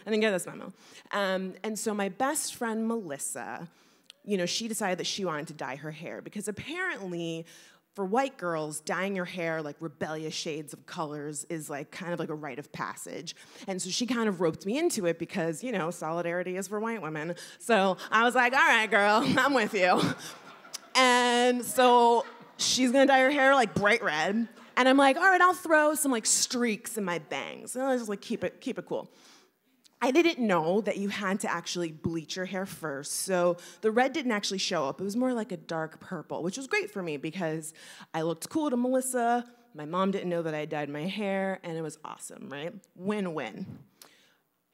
didn't get this memo. And so my best friend, Melissa, you know, she decided that she wanted to dye her hair because apparently for white girls, dyeing your hair like rebellious shades of colors is like kind of like a rite of passage. And so she kind of roped me into it because, you know, solidarity is for white women. So I was like, all right, girl, I'm with you. And so she's gonna dye her hair like bright red. And I'm like, all right, I'll throw some like streaks in my bangs. And I'll just like keep it cool. I didn't know that you had to actually bleach your hair first, so the red didn't actually show up. It was more like a dark purple, which was great for me because I looked cool to Melissa, my mom didn't know that I dyed my hair, and it was awesome, right? Win-win.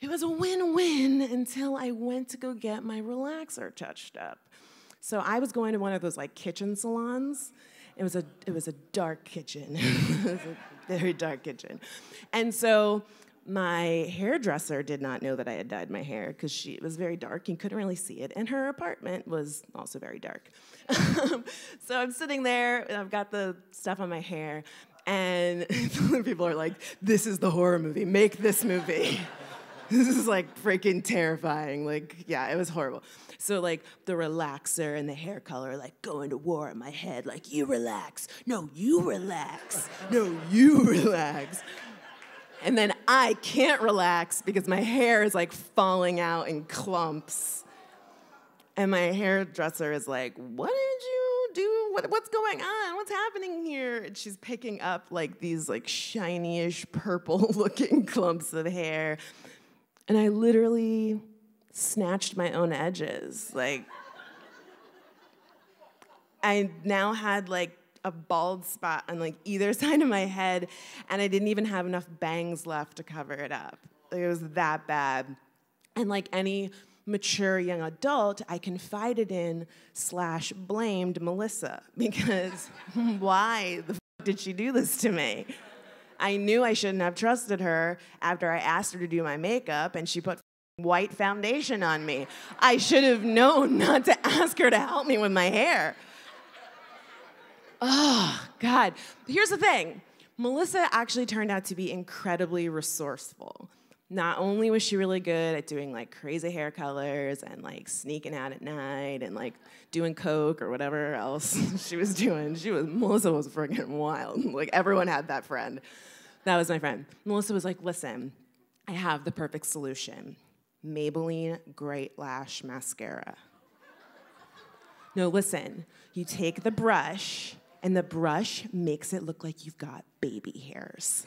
It was a win-win until I went to go get my relaxer touched up. So I was going to one of those like kitchen salons. It was a dark kitchen. It was a very dark kitchen. And so my hairdresser did not know that I had dyed my hair because it was very dark and couldn't really see it, and her apartment was also very dark. So I'm sitting there, and I've got the stuff on my hair, and people are like, this is the horror movie, make this movie. This is like freaking terrifying. Like, yeah, it was horrible. So like the relaxer and the hair color like going to war in my head, like you relax, no, you relax, no, you relax. And then I can't relax because my hair is like falling out in clumps. And my hairdresser is like, what did you do? What's going on? What's happening here? And she's picking up like these like shiny-ish purple looking clumps of hair. And I literally snatched my own edges. Like, I now had like a bald spot on like either side of my head, and I didn't even have enough bangs left to cover it up. Like, it was that bad. And like any mature young adult, I confided in / blamed Melissa because why the fuck did she do this to me? I knew I shouldn't have trusted her after I asked her to do my makeup and she put white foundation on me. I should have known not to ask her to help me with my hair. Oh, God. Here's the thing. Melissa actually turned out to be incredibly resourceful. Not only was she really good at doing like crazy hair colors and like sneaking out at night and like doing coke or whatever else she was doing. Melissa was freaking wild. Like everyone had that friend. That was my friend. Melissa was like, listen, I have the perfect solution. Maybelline Great Lash Mascara. No, listen. You take the brush, and the brush makes it look like you've got baby hairs.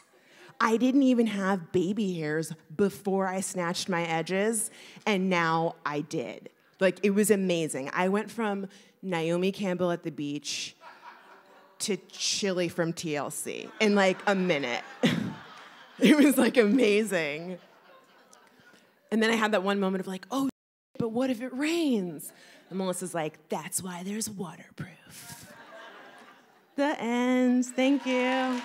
I didn't even have baby hairs before I snatched my edges, and now I did. Like, it was amazing. I went from Naomi Campbell at the beach to Chili from TLC in like a minute. It was like amazing. And then I had that one moment of like, oh, but what if it rains? And Melissa's like, that's why there's waterproof. The end, thank you.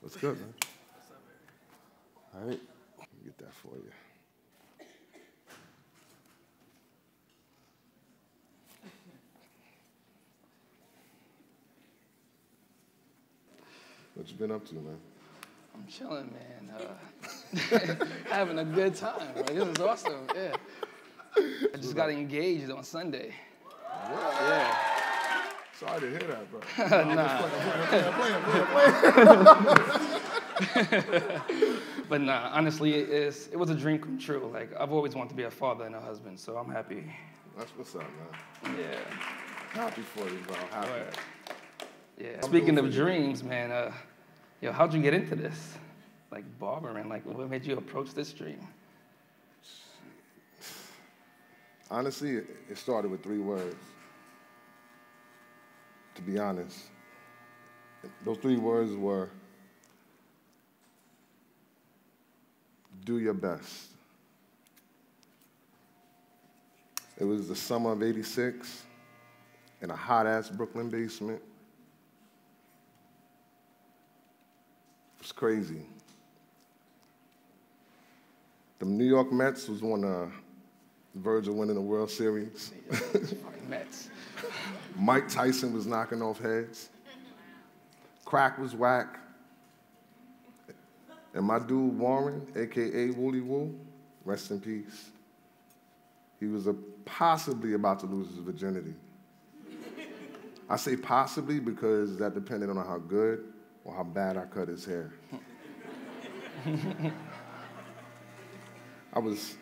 What's good, man? All right, let me get that for you. What you been up to, man? I'm chilling, man. Having a good time. Like, this is awesome, yeah. I just got engaged on Sunday. Yeah. Sorry to hear that, bro. Nah. But nah, honestly, it was a dream come true. Like, I've always wanted to be a father and a husband, so I'm happy. That's what's up, man. Yeah. Happy for you, bro. Happy. Right. Yeah. Speaking of dreams, man, yo, how'd you get into this? Like, barbering, like, what made you approach this dream? Honestly, it started with 3 words. To be honest, those 3 words were, do your best. It was the summer of '86 in a hot-ass Brooklyn basement. It was crazy. The New York Mets was on the verge of winning the World Series. Mets. Mike Tyson was knocking off heads. Crack was whack. And my dude Warren, AKA Wooly Woo, rest in peace. He was possibly about to lose his virginity. I say possibly because that depended on how good or how bad I cut his hair. I was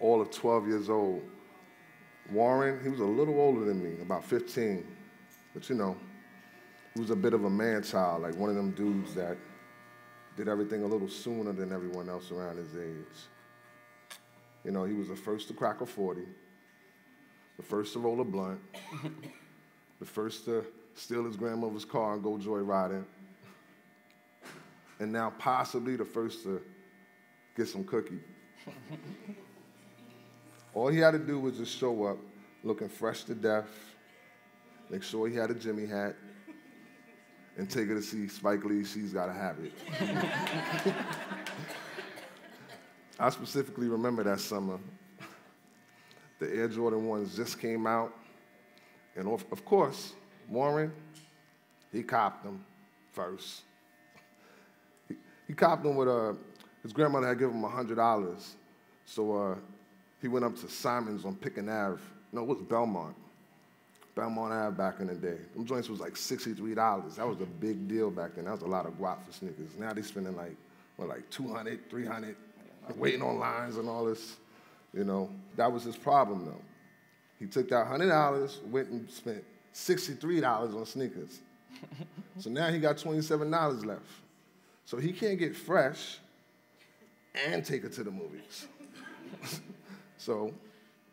all of 12 years old. Warren, he was a little older than me, about 15, but you know, he was a bit of a man-child, like one of them dudes that did everything a little sooner than everyone else around his age. You know, he was the first to crack a 40, the first to roll a blunt, the first to steal his grandmother's car and go joyriding, and now possibly the first to get some cookie. All he had to do was just show up looking fresh to death, make sure he had a Jimmy hat, and take her to see Spike Lee, She's Gotta Have It. I specifically remember that summer. The Air Jordan 1s just came out, and of course, Warren, he copped them first. He copped them with, his grandmother had given him $100, so he went up to Simon's on Pick and Ave. No, it was Belmont. Belmont Ave back in the day. Them joints was like $63. That was a big deal back then. That was a lot of guap for sneakers. Now they spending like, what, like $200, $300, waiting on lines and all this. You know, that was his problem though. He took that $100, went and spent $63 on sneakers. So now he got $27 left. So he can't get fresh and take her to the movies. So,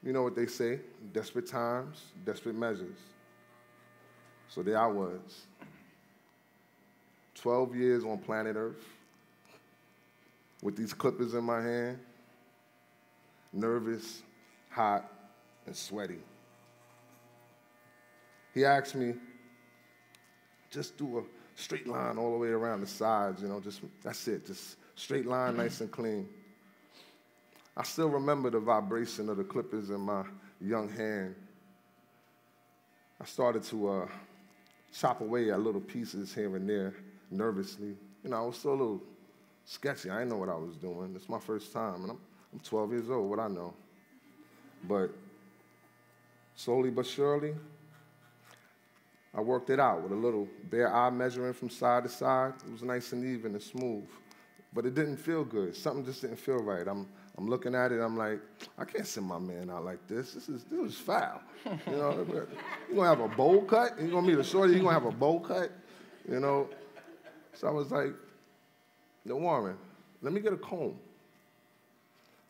you know what they say, desperate times, desperate measures. So there I was, 12 years on planet Earth, with these clippers in my hand, nervous, hot, and sweaty. He asked me, just do a straight line all the way around the sides, you know, just, that's it, just straight line, nice and clean. I still remember the vibration of the clippers in my young hand. I started to chop away at little pieces here and there, nervously. You know, I was still a little sketchy. I didn't know what I was doing. It's my first time, and I'm 12 years old, what I know. But slowly but surely, I worked it out with a little bare eye measuring from side to side. It was nice and even and smooth. But it didn't feel good. Something just didn't feel right. I'm looking at it, I'm like, I can't send my man out like this. This is foul. You know, you're gonna have a bowl cut? You're gonna meet a shorty, you're gonna have a bowl cut? You know? So I was like, no, Warren, let me get a comb.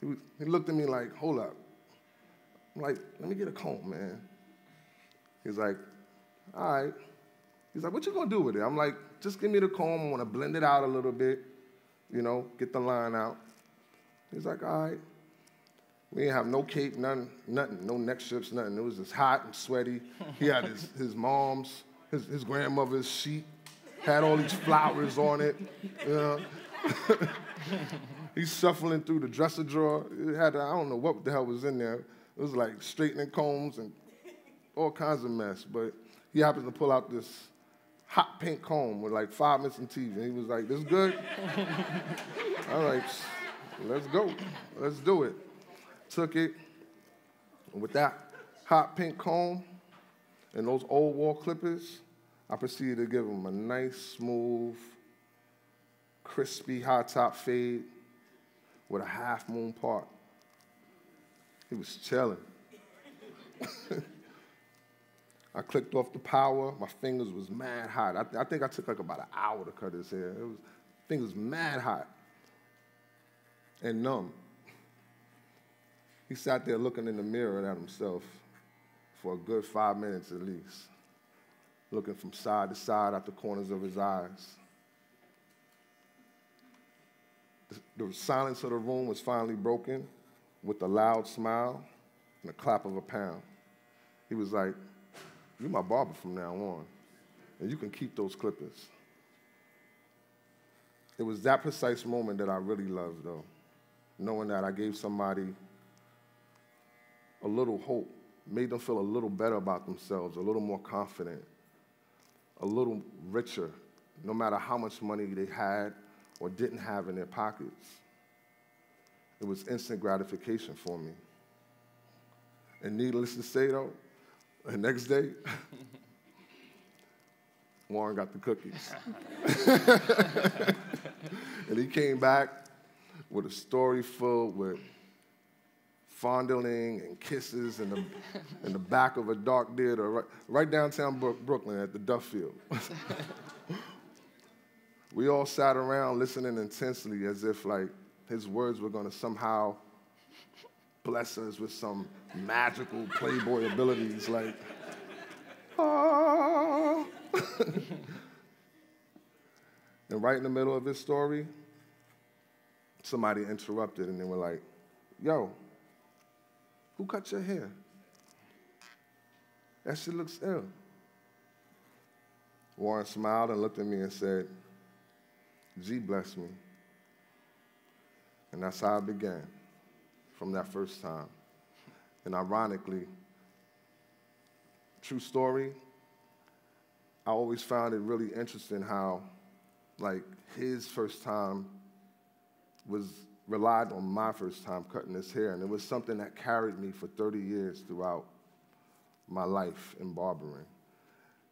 He looked at me like, hold up. I'm like, let me get a comb, man. He's like, all right. He's like, what you gonna do with it? I'm like, just give me the comb, I wanna blend it out a little bit. You know, get the line out. He's like, all right. We didn't have no cape, nothing, no neck strips, nothing. It was just hot and sweaty. He had his mom's, his grandmother's sheet, had all these flowers on it, you know. He's shuffling through the dresser drawer. It had, I don't know what the hell was in there. It was like straightening combs and all kinds of mess. But he happened to pull out this hot pink comb with like 5 missing teeth. And he was like, this good? I was like, let's go. Let's do it. Took it with that hot pink comb and those old wall clippers. I proceeded to give him a nice, smooth, crispy, high-top fade with a half-moon part. He was chilling. I clicked off the power. My fingers was mad hot. I think I took like about an hour to cut his hair. Fingers mad hot and numb. He sat there looking in the mirror at himself for a good 5 minutes at least, looking from side to side out the corners of his eyes. The silence of the room was finally broken with a loud smile and a clap of a pound. He was like, you're my barber from now on, and you can keep those clippers. It was that precise moment that I really loved, though, knowing that I gave somebody a little hope, made them feel a little better about themselves, a little more confident, a little richer, no matter how much money they had or didn't have in their pockets. It was instant gratification for me. And needless to say, though, the next day, Warren got the cookies. And he came back with a story filled with fondling and kisses in the back of a dark theater right downtown Brooklyn at the Duffield. We all sat around listening intensely as if like his words were going to somehow bless us with some magical playboy abilities, like, oh. And right in the middle of his story, somebody interrupted and they were like, yo, who cut your hair? That shit looks ill. Warren smiled and looked at me and said, G blessed me. And that's how it began, from that first time. And ironically, true story, I always found it really interesting how, like, his first time relied on my first time cutting his hair. And it was something that carried me for 30 years throughout my life in barbering.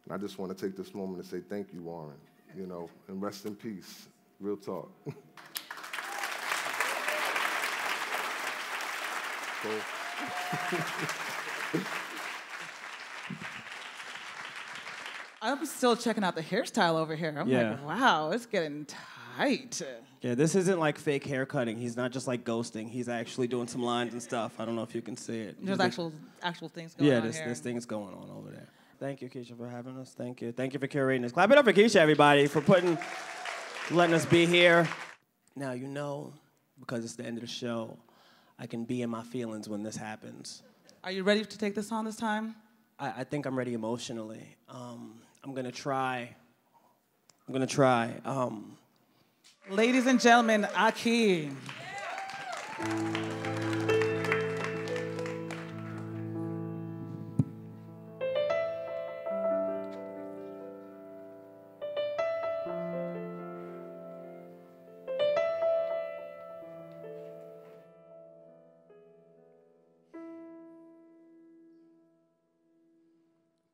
And I just want to take this moment to say thank you, Warren, you know, and rest in peace. Real talk. So, I'm still checking out the hairstyle over here. I'm like, wow, it's getting tight. Yeah, this isn't like fake hair cutting. He's not just like ghosting. He's actually doing some lines and stuff. I don't know if you can see it. There's actual things going on. Yeah, there's things going on over there. Thank you, Kecia, for having us. Thank you. Thank you for curating this. Clap it up for Kecia, everybody, for letting us be here. Now, you know, because it's the end of the show, I can be in my feelings when this happens. Are you ready to take this on this time? I think I'm ready emotionally. I'm gonna try. Ladies and gentlemen, Akie.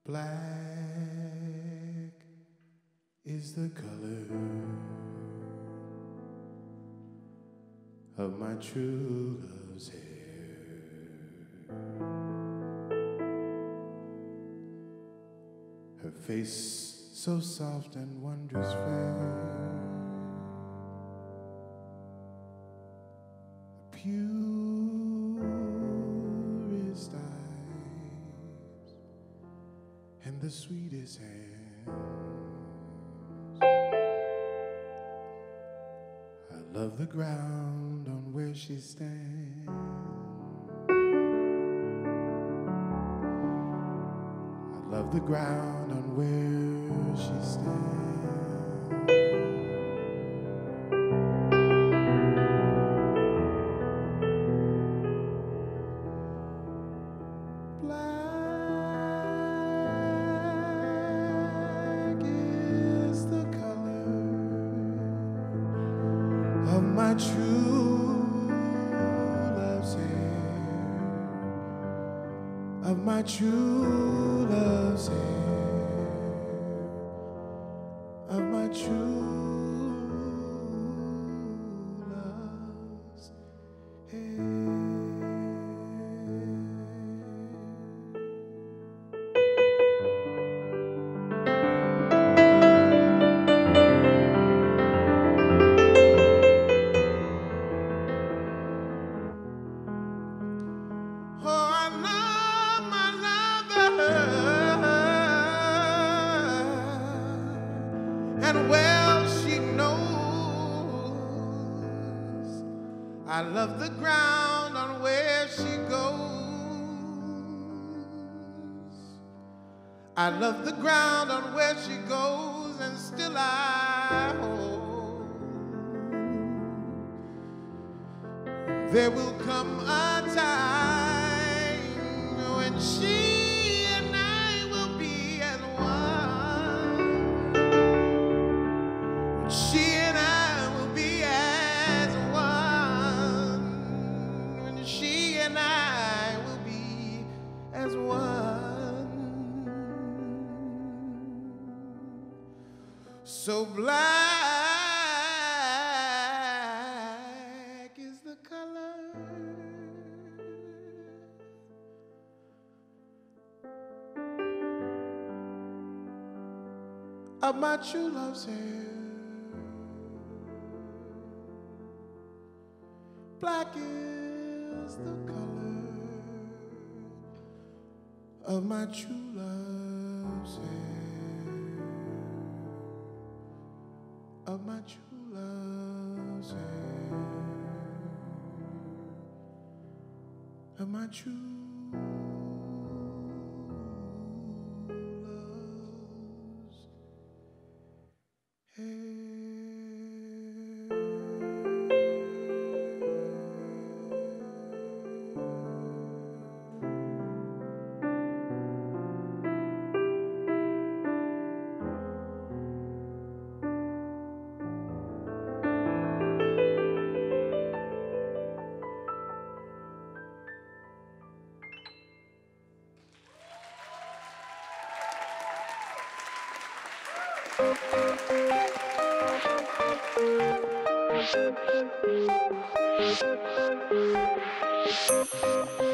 Black is the color of my true love's hair. Her face so soft and wondrous fair, the purest eyes and the sweetest hands. I love the ground where she stands. I love the ground on where she stands. Black is the color of my true. My true love's hair, of my true love's hair. Oh, I love. I love the ground on where she goes. I love the ground on where she goes, and still I hope there will come a time when she and I will be at one. When she and I will be at one. And I will be as one. So black is the color of my true love's hair. Black is the color of my true love's hair, of my true love's hair, of my true love's hair.